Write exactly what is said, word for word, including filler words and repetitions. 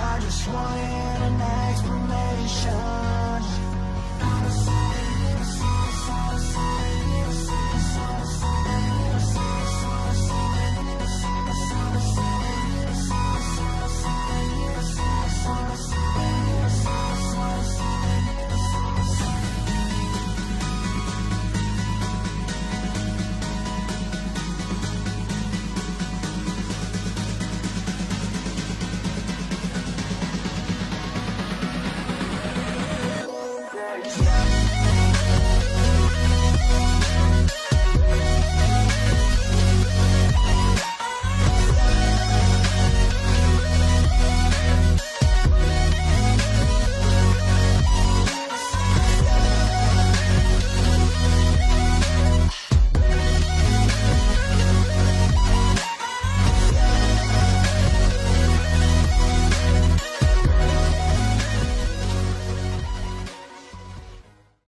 I just wanted an explanation.